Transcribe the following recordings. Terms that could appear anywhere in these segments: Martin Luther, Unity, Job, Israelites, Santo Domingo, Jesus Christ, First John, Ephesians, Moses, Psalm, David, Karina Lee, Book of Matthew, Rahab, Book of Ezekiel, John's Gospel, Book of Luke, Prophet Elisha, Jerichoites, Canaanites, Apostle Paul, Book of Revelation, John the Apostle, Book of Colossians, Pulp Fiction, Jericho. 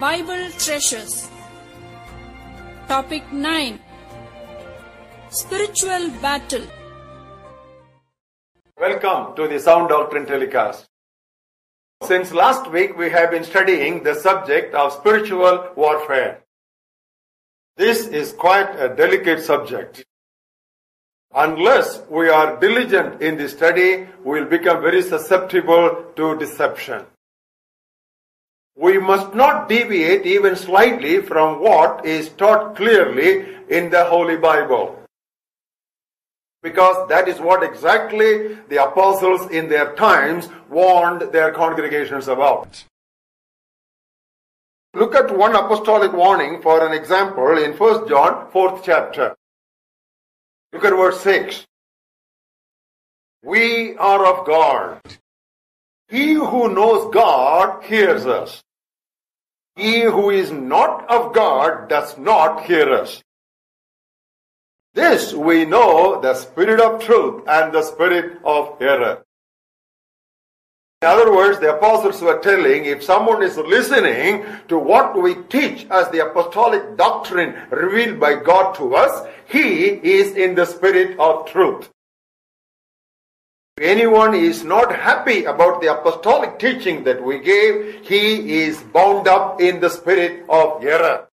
Bible Treasures. Topic 9. Spiritual Battle. Welcome to the Sound Doctrine Telecast. Since last week we have been studying the subject of spiritual warfare. This is quite a delicate subject. Unless we are diligent in the study, we will become very susceptible to deception. We must not deviate even slightly from what is taught clearly in the Holy Bible, because that is what exactly the apostles in their times warned their congregations about. Look at one apostolic warning for an example in First John 4th chapter. Look at verse 6. We are of God. He who knows God hears us. He who is not of God does not hear us. This we know, the spirit of truth and the spirit of error. In other words, the apostles were telling, if someone is listening to what we teach as the apostolic doctrine revealed by God to us, he is in the spirit of truth. If anyone is not happy about the apostolic teaching that we gave, he is bound up in the spirit of error.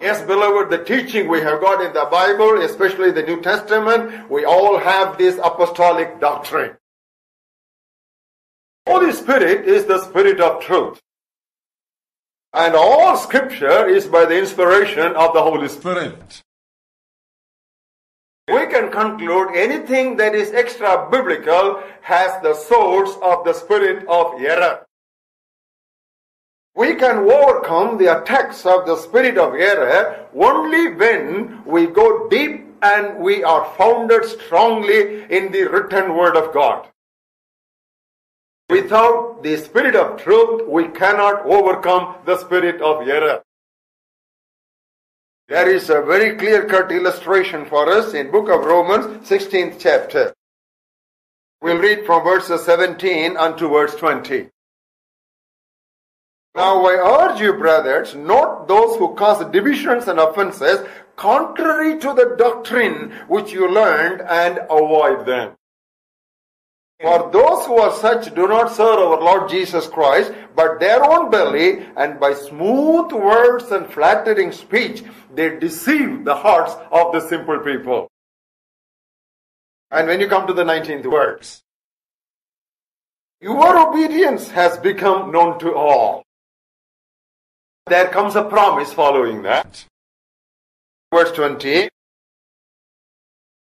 Yes, beloved, the teaching we have got in the Bible, especially the New Testament, we all have this apostolic doctrine. Holy Spirit is the Spirit of truth. And all Scripture is by the inspiration of the Holy Spirit. We can conclude anything that is extra-biblical has the source of the spirit of error. We can overcome the attacks of the spirit of error only when we go deep and we are founded strongly in the written Word of God. Without the spirit of truth, we cannot overcome the spirit of error. There is a very clear-cut illustration for us in Book of Romans 16th chapter. We'll read from verses 17 unto verse 20. Now I urge you, brothers, note those who cause divisions and offenses contrary to the doctrine which you learned, and avoid them. For those who are such do not serve our Lord Jesus Christ, but their own belly, and by smooth words and flattering speech, they deceive the hearts of the simple people. And when you come to the 19th words, your obedience has become known to all. There comes a promise following that. Verse 20.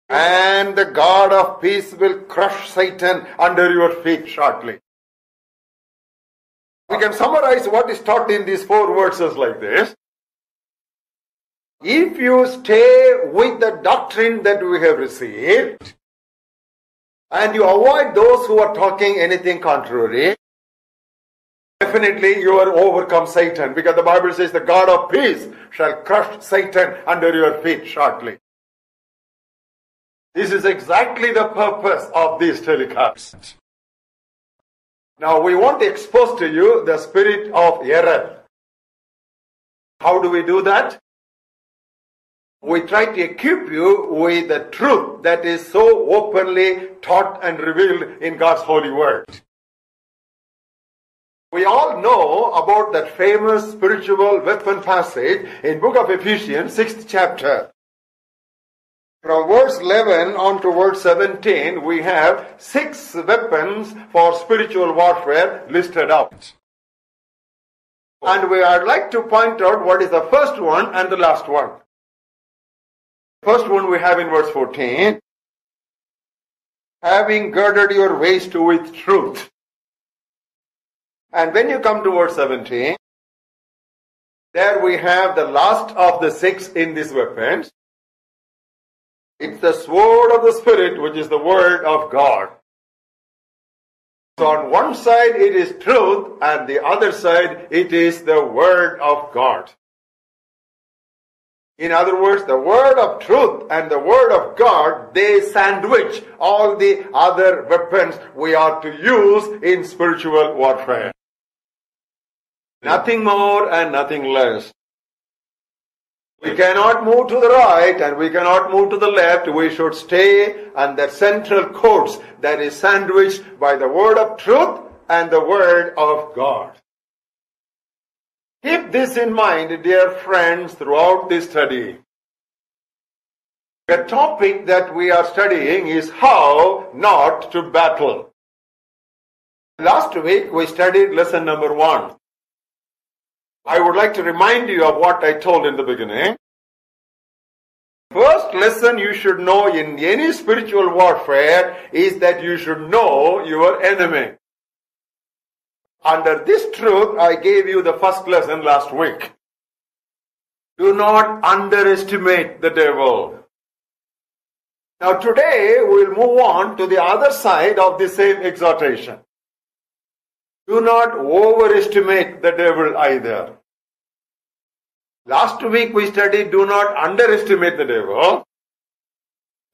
And the God of peace will crush Satan under your feet shortly. We can summarize what is taught in these four verses like this. If you stay with the doctrine that we have received, and you avoid those who are talking anything contrary, definitely you will overcome Satan, because the Bible says the God of peace shall crush Satan under your feet shortly. This is exactly the purpose of these telecasts. Now we want to expose to you the spirit of error. How do we do that? We try to equip you with the truth that is so openly taught and revealed in God's holy word. We all know about that famous spiritual weapon passage in Book of Ephesians 6th chapter. From verse 11 on to verse 17, we have 6 weapons for spiritual warfare listed out. And we are like to point out what is the first one and the last one. First one we have in verse 14. Having girded your waist with truth. And when you come to verse 17, there we have the last of the 6 in these weapons. It's the sword of the Spirit, which is the Word of God. So on one side it is truth, and the other side it is the Word of God. In other words, the Word of truth and the Word of God, they sandwich all the other weapons we are to use in spiritual warfare. Nothing more and nothing less. We cannot move to the right and we cannot move to the left. We should stay on that central course that is sandwiched by the word of truth and the word of God. Keep this in mind, dear friends, throughout this study. The topic that we are studying is how not to battle. Last week we studied lesson number 1. I would like to remind you of what I told in the beginning. First lesson you should know in any spiritual warfare is that you should know your enemy. Under this truth, I gave you the first lesson last week. Do not underestimate the devil. Now today, we will move on to the other side of the same exhortation. Do not overestimate the devil either. Last week we studied do not underestimate the devil.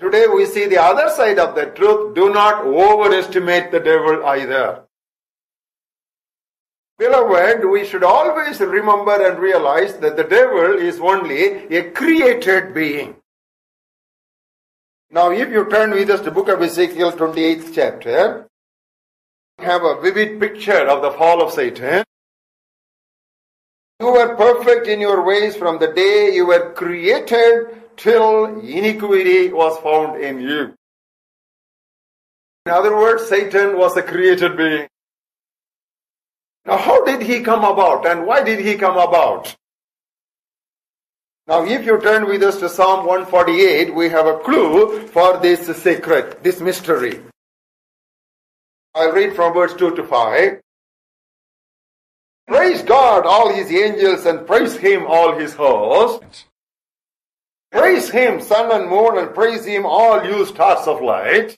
Today we see the other side of the truth. Do not overestimate the devil either. Beloved, we should always remember and realize that the devil is only a created being. Now, if you turn with us to Book of Ezekiel 28th chapter, we have a vivid picture of the fall of Satan. You were perfect in your ways from the day you were created till iniquity was found in you. In other words, Satan was a created being. Now, how did he come about and why did he come about? Now, if you turn with us to Psalm 148, we have a clue for this secret, this mystery. I'll read from verse 2 to 5. Praise God, all his angels, and praise him, all his hosts. Praise him, sun and moon, and praise him, all you stars of light.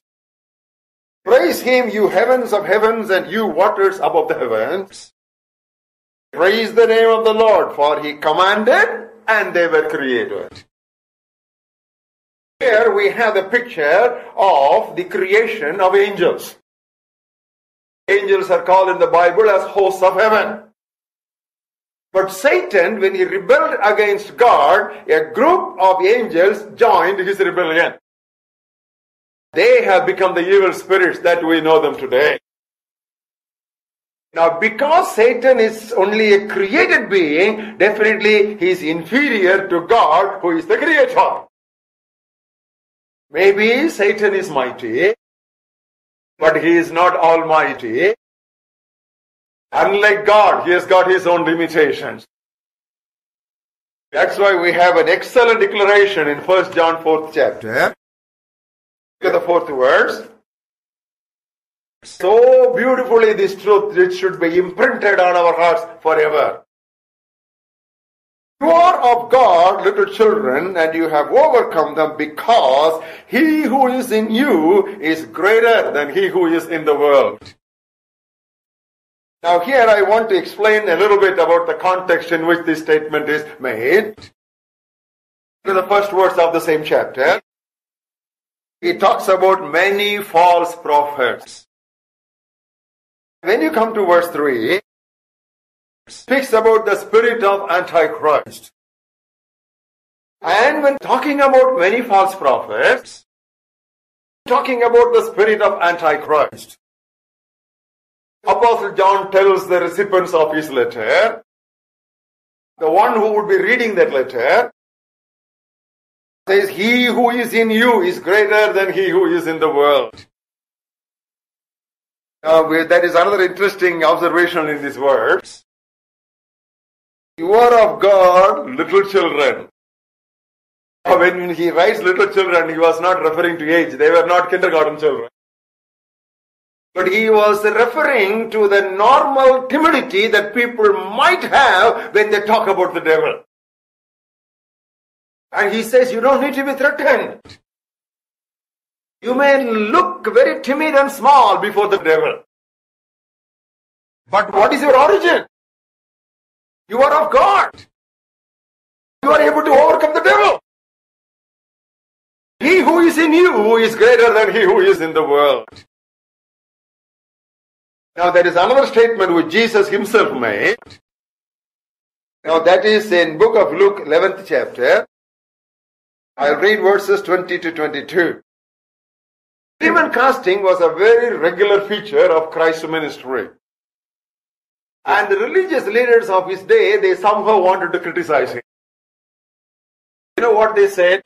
Praise him, you heavens of heavens, and you waters above the heavens. Praise the name of the Lord, for he commanded, and they were created. Here we have a picture of the creation of angels. Angels are called in the Bible as hosts of heaven. But Satan, when he rebelled against God, a group of angels joined his rebellion. They have become the evil spirits that we know them today. Now, because Satan is only a created being, definitely he is inferior to God, who is the creator. Maybe Satan is mighty, but he is not almighty. Unlike God, he has got his own limitations. That's why we have an excellent declaration in First John 4th chapter. Look at the 4th verse. So beautifully this truth, it should be imprinted on our hearts forever. You are of God, little children, and you have overcome them, because he who is in you is greater than he who is in the world. Now here I want to explain a little bit about the context in which this statement is made. Look at the first verse of the same chapter. He talks about many false prophets. When you come to verse 3, it speaks about the spirit of Antichrist. And when talking about many false prophets, talking about the spirit of Antichrist. Apostle John tells the recipients of his letter, the one who would be reading that letter, says, he who is in you is greater than he who is in the world. That is another interesting observation in these words. You are of God, little children. When he writes little children, he was not referring to age. They were not kindergarten children. But he was referring to the normal timidity that people might have when they talk about the devil. And he says, you don't need to be threatened. You may look very timid and small before the devil. But what is your origin? You are of God. You are able to overcome the devil. He who is in you is greater than he who is in the world. Now there is another statement which Jesus himself made. Now that is in Book of Luke, 11th chapter. I'll read verses 20 to 22. Demon casting was a very regular feature of Christ's ministry. And the religious leaders of his day, they somehow wanted to criticize him. You know what they said?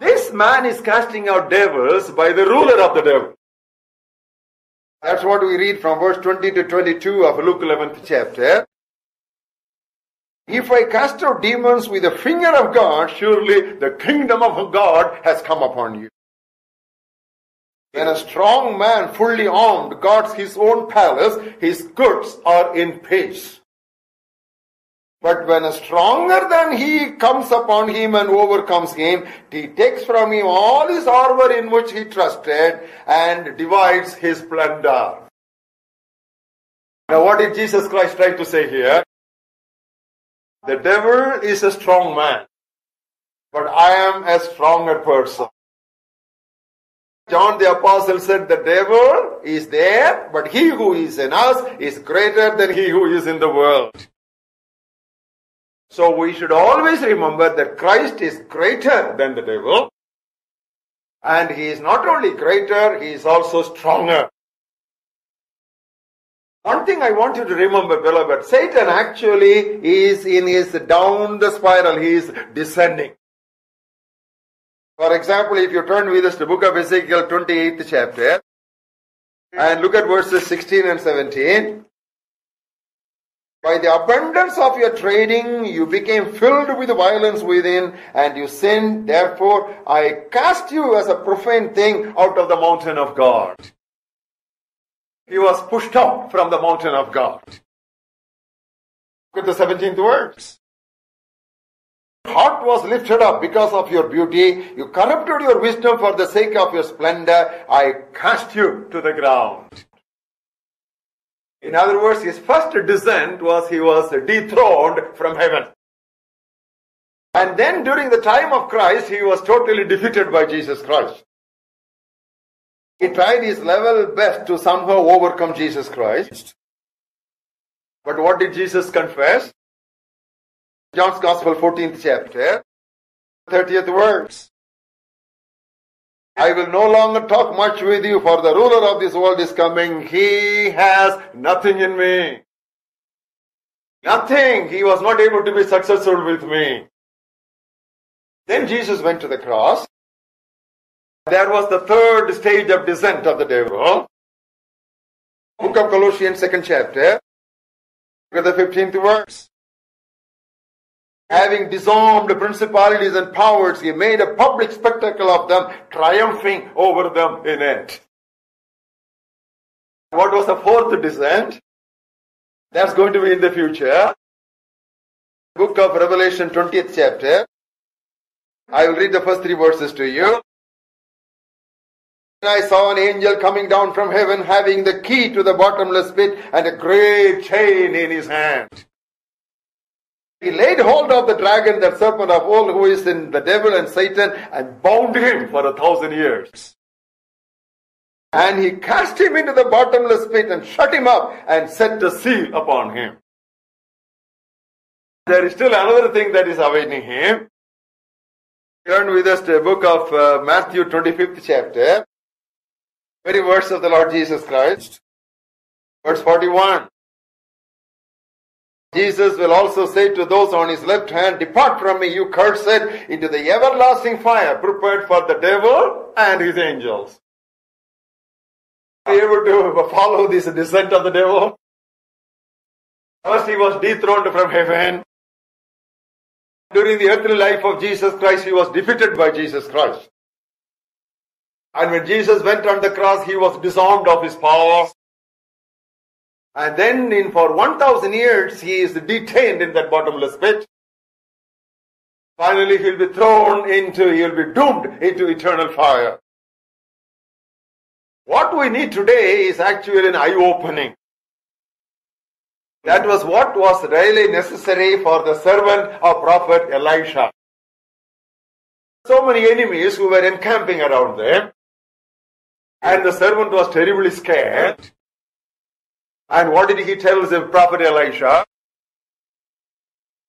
This man is casting out devils by the ruler of the devil. That's what we read from verse 20 to 22 of Luke 11th chapter. If I cast out demons with the finger of God, surely the kingdom of God has come upon you. When a strong man fully armed guards his own palace, his goods are in peace. But when a stronger than he comes upon him and overcomes him, he takes from him all his armor in which he trusted and divides his plunder. Now what did Jesus Christ try to say here? The devil is a strong man, but I am a stronger person. John the Apostle said, the devil is there, but he who is in us is greater than he who is in the world. So we should always remember that Christ is greater than the devil. And he is not only greater, he is also stronger. One thing I want you to remember, beloved, Satan actually is in his down the spiral, he is descending. For example, if you turn with us to the book of Ezekiel 28th chapter and look at verses 16 and 17. By the abundance of your trading, you became filled with violence within and you sinned. Therefore, I cast you as a profane thing out of the mountain of God. He was pushed out from the mountain of God. Look at the 17th words. Heart was lifted up because of your beauty. You corrupted your wisdom for the sake of your splendor. I cast you to the ground. In other words, his first descent was he was dethroned from heaven. And then during the time of Christ, he was totally defeated by Jesus Christ. He tried his level best to somehow overcome Jesus Christ. But what did Jesus confess? John's Gospel, 14th chapter, 30th verse. I will no longer talk much with you, for the ruler of this world is coming. He has nothing in me. Nothing. He was not able to be successful with me. Then Jesus went to the cross. There was the third stage of descent of the devil. Book of Colossians, 2nd chapter, look at the 15th verse. Having disarmed principalities and powers, he made a public spectacle of them, triumphing over them in it. What was the fourth descent? That's going to be in the future. Book of Revelation, 20th chapter. I will read the first three verses to you. I saw an angel coming down from heaven, having the key to the bottomless pit and a great chain in his hand. He laid hold of the dragon, that serpent of old, who is in the devil and Satan, and bound him for 1,000 years. And he cast him into the bottomless pit and shut him up and set the seal upon him. There is still another thing that is awaiting him. Turn with us to the book of Matthew 25th chapter. Very words of the Lord Jesus Christ. Verse 41. Jesus will also say to those on his left hand, depart from me, you cursed, into the everlasting fire prepared for the devil and his angels. Are you able to follow this descent of the devil? First he was dethroned from heaven. During the earthly life of Jesus Christ, he was defeated by Jesus Christ. And when Jesus went on the cross, he was disarmed of his power. And then for 1,000 years, he is detained in that bottomless pit. Finally, he'll be doomed into eternal fire. What we need today is actually an eye-opening. That was what was really necessary for the servant of Prophet Elisha. So many enemies who were encamping around them. And the servant was terribly scared. And what did he tell the Prophet Elisha?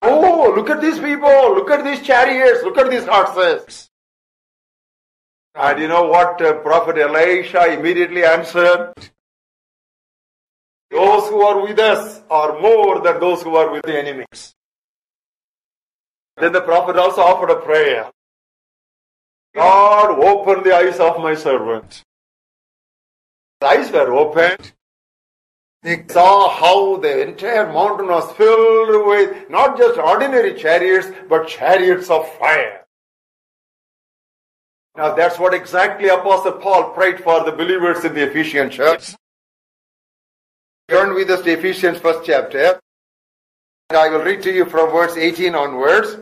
Oh, look at these people, look at these chariots, look at these horses. And you know what Prophet Elisha immediately answered? Those who are with us are more than those who are with the enemies. Then the Prophet also offered a prayer. God, open the eyes of my servant. The eyes were opened. They saw how the entire mountain was filled with not just ordinary chariots, but chariots of fire. Now that's what exactly Apostle Paul prayed for the believers in the Ephesian church. Turn with us to Ephesians 1st chapter. And I will read to you from verse 18 onwards.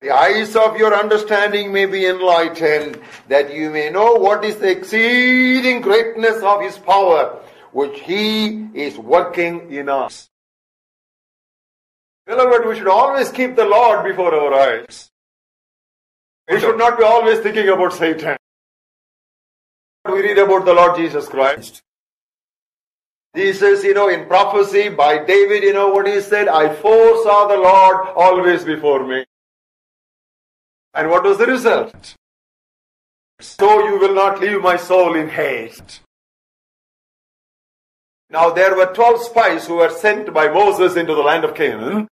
The eyes of your understanding may be enlightened, that you may know what is the exceeding greatness of His power, which He is working in us. Beloved, we should always keep the Lord before our eyes. We should not be always thinking about Satan. We read about the Lord Jesus Christ. Jesus, in prophecy by David, what he said, I foresaw the Lord always before me. And what was the result? So you will not leave my soul in haste. Now there were 12 spies who were sent by Moses into the land of Canaan.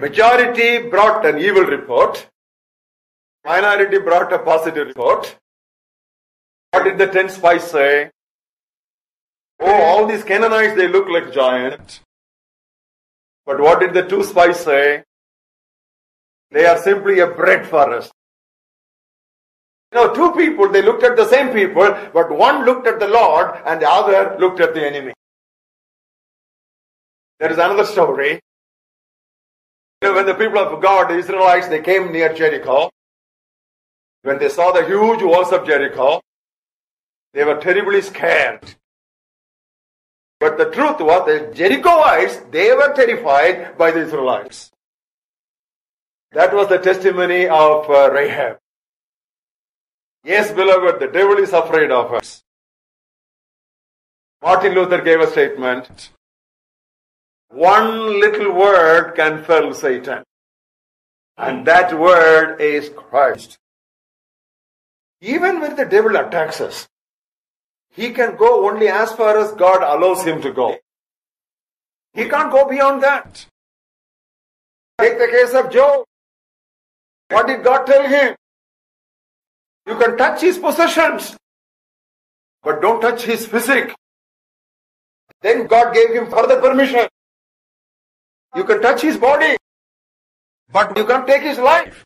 Majority brought an evil report. Minority brought a positive report. What did the 10 spies say? Oh, all these Canaanites, they look like giants. But what did the 2 spies say? They are simply a bread for us. 2 people, they looked at the same people, but one looked at the Lord and the other looked at the enemy. There is another story. When the people of God, the Israelites, they came near Jericho. When they saw the huge walls of Jericho, they were terribly scared. But the truth was, the Jerichoites, they were terrified by the Israelites. That was the testimony of Rahab. Yes, beloved, the devil is afraid of us. Martin Luther gave a statement. One little word can fell Satan. And that word is Christ. Even when the devil attacks us, he can go only as far as God allows him to go. He can't go beyond that. Take the case of Job. What did God tell him? You can touch his possessions, but don't touch his physique. Then God gave him further permission. You can touch his body, but you can't take his life.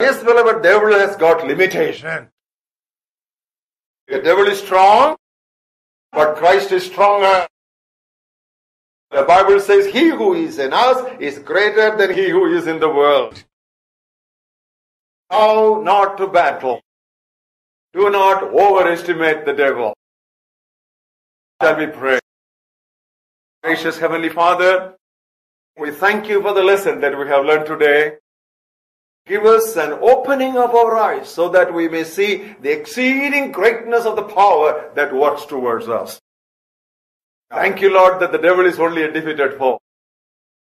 Yes, beloved, the devil has got limitation. The devil is strong, but Christ is stronger. The Bible says, he who is in us is greater than he who is in the world. How not to battle. Do not overestimate the devil. Shall we pray? Gracious Heavenly Father, we thank you for the lesson that we have learned today. Give us an opening of our eyes so that we may see the exceeding greatness of the power that works towards us. Thank you, Lord, that the devil is only a defeated foe.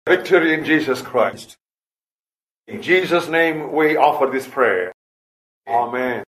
Victory in Jesus Christ. In Jesus' name we offer this prayer. Amen.